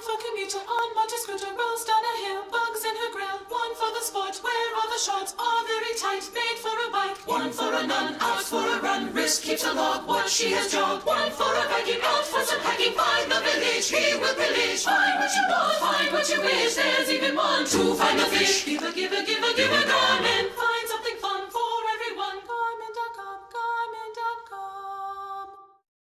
one for commuter on motor scooter, rolls down a hill, bugs in her grill. One for the sport, where all the shorts are very tight, made for a bike. One for a nun, out for a run, wrist keeps a log what she has jogged. One for a Viking, out for some hacking, find the village, he will pillage. Find what you want, find what you wish, there's even one to find the fish. Give a, give a, give a, give a, go.